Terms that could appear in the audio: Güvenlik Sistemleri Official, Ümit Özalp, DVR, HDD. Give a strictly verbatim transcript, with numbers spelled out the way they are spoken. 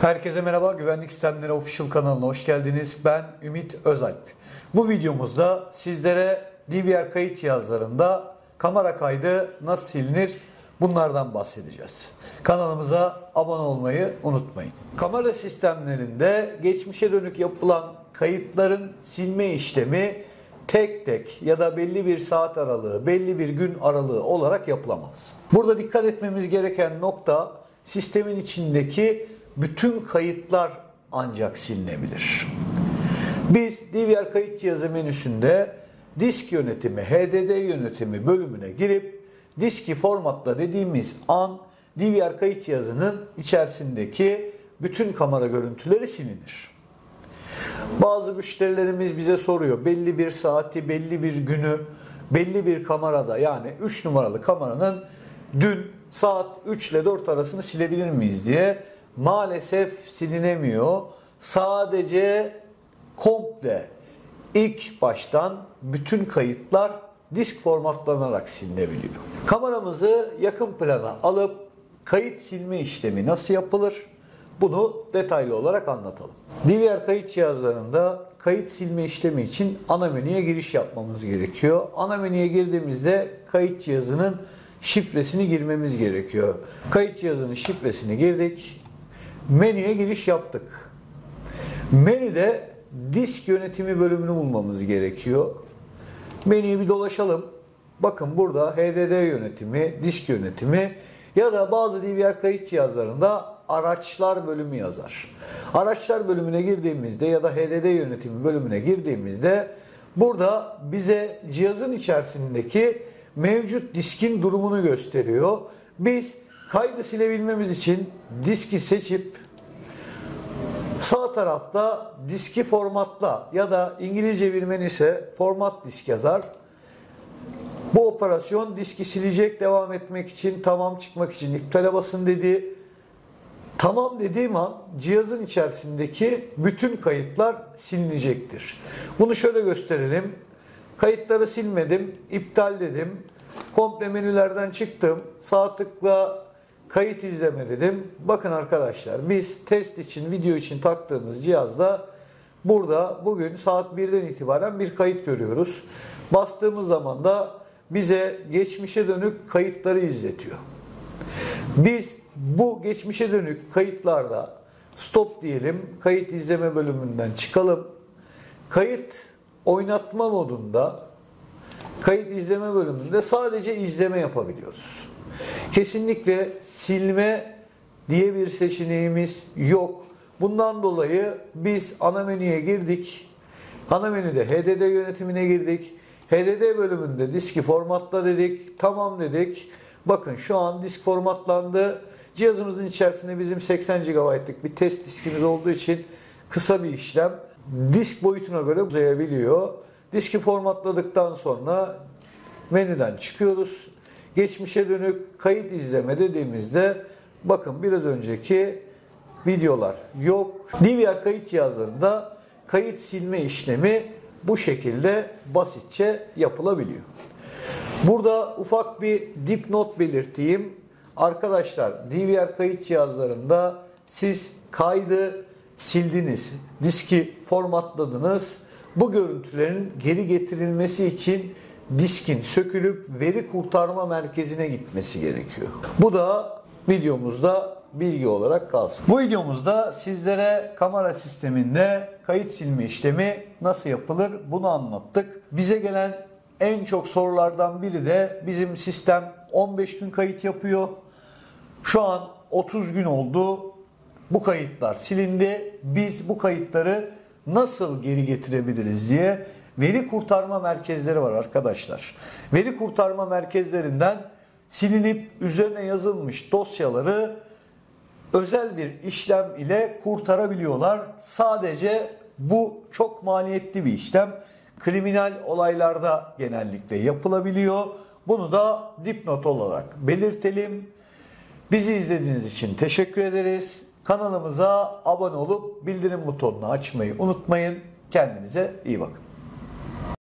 Herkese merhaba, Güvenlik Sistemleri Official kanalına hoş geldiniz. Ben Ümit Özalp. Bu videomuzda sizlere D V R kayıt cihazlarında kamera kaydı nasıl silinir bunlardan bahsedeceğiz. Kanalımıza abone olmayı unutmayın. Kamera sistemlerinde geçmişe dönük yapılan kayıtların silme işlemi tek tek ya da belli bir saat aralığı, belli bir gün aralığı olarak yapılamaz. Burada dikkat etmemiz gereken nokta sistemin içindeki bütün kayıtlar ancak silinebilir. Biz D V R kayıt cihazı menüsünde disk yönetimi, H D D yönetimi bölümüne girip diski formatla dediğimiz an D V R kayıt cihazının içerisindeki bütün kamera görüntüleri silinir. Bazı müşterilerimiz bize soruyor, belli bir saati, belli bir günü, belli bir kamerada, yani üç numaralı kameranın dün saat üç ile dört arasını silebilir miyiz diye. Maalesef silinemiyor. Sadece komple ilk baştan bütün kayıtlar disk formatlanarak silinebiliyor. Kameramızı yakın plana alıp kayıt silme işlemi nasıl yapılır? Bunu detaylı olarak anlatalım. D V R kayıt cihazlarında kayıt silme işlemi için ana menüye giriş yapmamız gerekiyor. Ana menüye girdiğimizde kayıt cihazının şifresini girmemiz gerekiyor. Kayıt cihazının şifresini girdik. Menüye giriş yaptık. Menüde disk yönetimi bölümünü bulmamız gerekiyor. Menüyü bir dolaşalım. Bakın burada H D D yönetimi, disk yönetimi ya da bazı D V R kayıt cihazlarında araçlar bölümü yazar. Araçlar bölümüne girdiğimizde ya da H D D yönetimi bölümüne girdiğimizde burada bize cihazın içerisindeki mevcut diskin durumunu gösteriyor. Biz kaydı silebilmemiz için diski seçip sağ tarafta diski formatla ya da İngilizce bilmen ise format disk yazar. Bu operasyon diski silecek, devam etmek için, tamam, çıkmak için iptale basın dedi. Tamam dediğim an cihazın içerisindeki bütün kayıtlar silinecektir. Bunu şöyle gösterelim. Kayıtları silmedim, iptal dedim. Komple menülerden çıktım. Sağ tıkla kayıt izleme dedim. Bakın arkadaşlar, biz test için, video için taktığımız cihazda burada bugün saat birden itibaren bir kayıt görüyoruz. Bastığımız zaman da bize geçmişe dönük kayıtları izletiyor. Biz bu geçmişe dönük kayıtlarda stop diyelim, kayıt izleme bölümünden çıkalım. Kayıt oynatma modunda, kayıt izleme bölümünde sadece izleme yapabiliyoruz. Kesinlikle silme diye bir seçeneğimiz yok. Bundan dolayı biz ana menüye girdik. Ana menüde H D D yönetimine girdik. H D D bölümünde diski formatla dedik. Tamam dedik. Bakın şu an disk formatlandı. Cihazımızın içerisinde bizim seksen gigabaytlık bir test diskimiz olduğu için kısa bir işlem. Disk boyutuna göre uzayabiliyor. Diski formatladıktan sonra menüden çıkıyoruz. Geçmişe dönük kayıt izleme dediğimizde bakın biraz önceki videolar yok. D V R kayıt cihazlarında kayıt silme işlemi bu şekilde basitçe yapılabiliyor. Burada ufak bir dipnot belirteyim. Arkadaşlar, D V R kayıt cihazlarında siz kaydı sildiniz, diski formatladınız. Bu görüntülerin geri getirilmesi için diskin sökülüp veri kurtarma merkezine gitmesi gerekiyor. Bu da videomuzda bilgi olarak kalsın. Bu videomuzda sizlere kamera sisteminde kayıt silme işlemi nasıl yapılır bunu anlattık. Bize gelen en çok sorulardan biri de bizim sistem on beş gün kayıt yapıyor. Şu an otuz gün oldu. Bu kayıtlar silindi. Biz bu kayıtları nasıl geri getirebiliriz diye. Veri kurtarma merkezleri var arkadaşlar. Veri kurtarma merkezlerinden silinip üzerine yazılmış dosyaları özel bir işlem ile kurtarabiliyorlar. Sadece bu çok maliyetli bir işlem. Kriminal olaylarda genellikle yapılabiliyor. Bunu da dipnot olarak belirtelim. Bizi izlediğiniz için teşekkür ederiz. Kanalımıza abone olup bildirim butonunu açmayı unutmayın. Kendinize iyi bakın.